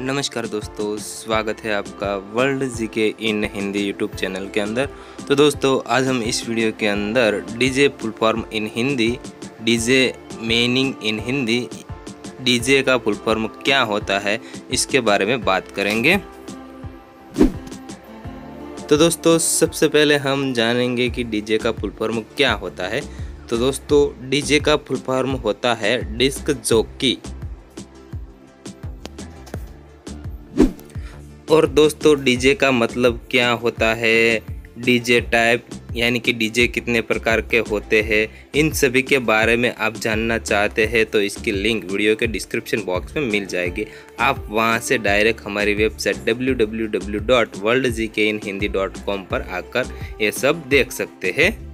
नमस्कार दोस्तों, स्वागत है आपका world GK in Hindi YouTube channel के अंदर। तो दोस्तों, आज हम इस वीडियो के अंदर DJ full form in Hindi, DJ meaning in Hindi, DJ का फुल फॉर्म क्या होता है, इसके बारे में बात करेंगे। तो दोस्तों, सबसे पहले हम जानेंगे कि डीजे का फुल फॉर्म क्या होता है। तो दोस्तों, डीजे का फुल फॉर्म होता है डिस्क जॉकी। और दोस्तों, डीजे का मतलब क्या होता है, डीजे टाइप यानी कि डीजे कितने प्रकार के होते हैं, इन सभी के बारे में आप जानना चाहते हैं तो इसकी लिंक वीडियो के डिस्क्रिप्शन बॉक्स में मिल जाएगी। आप वहां से डायरेक्ट हमारी वेबसाइट www.worldgkinhindi.com पर आकर ये सब देख सकते हैं।